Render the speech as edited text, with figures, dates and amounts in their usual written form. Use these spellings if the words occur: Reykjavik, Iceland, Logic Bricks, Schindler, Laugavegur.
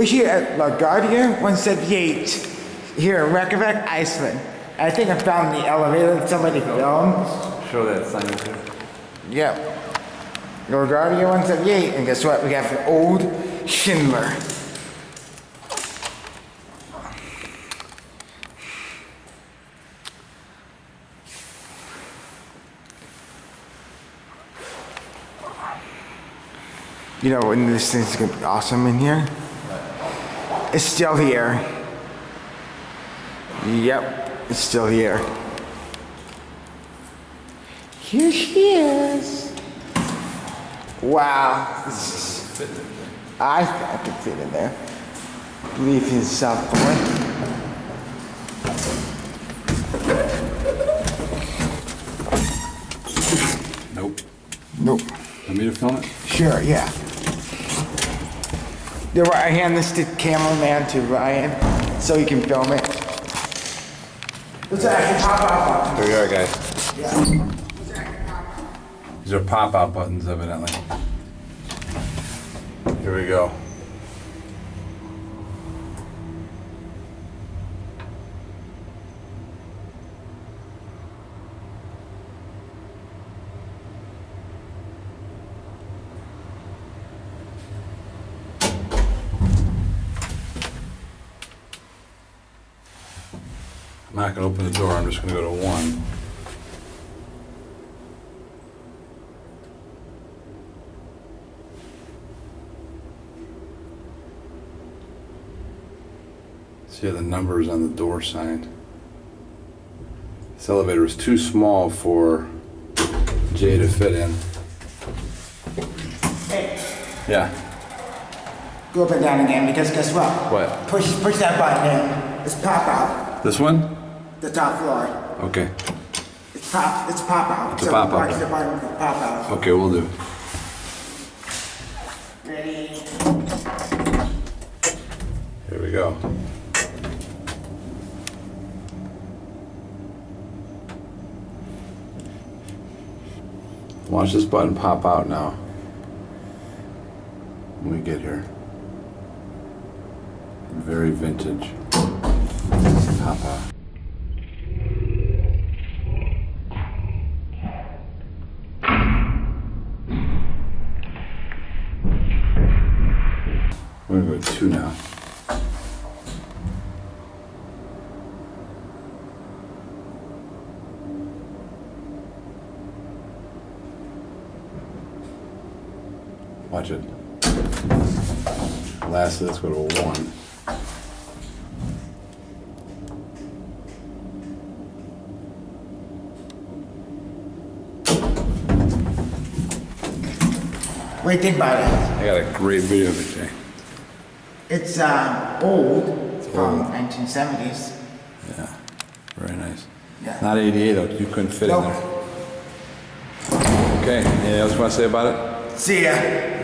We're here at Laugavegur 178, here in Reykjavik, Iceland. I think I found the elevator that somebody filmed. Show that sign up here. Yep. Laugavegur 178, and guess what? We got the old Schindler. You know, and this thing's gonna be awesome in here. It's still here. Yep, it's still here. Here she is. Wow. I can fit in there. Believe in yourself, boy. Nope. Nope. Want me to film it? Sure, yeah. I hand this to cameraman, to Ryan, so he can film it. What's that? I can pop out buttons. There you are, guys. Yeah. What's that? These are pop out buttons, evidently. Here we go. I'm not going to open the door, I'm just going to go to one. See how the numbers on the door sign. This elevator is too small for Jay to fit in. Hey. Yeah. Go up and down again, because guess what? What? Push that button in. It's pop out. This one? The top floor. Okay. It's pop out. It's so pop out. Okay, we'll do. Ready? Here we go. Watch this button pop out now. When we get here. Very vintage. Pop out. We're going to go to two now. Watch it. Lastly, let's go to one. What do you think about it? I got a great video of it, Jay. It's old, from 1970s. Yeah, very nice. Yeah. Not 88 though, you couldn't fit in there. Okay, anything else you want to say about it? See ya.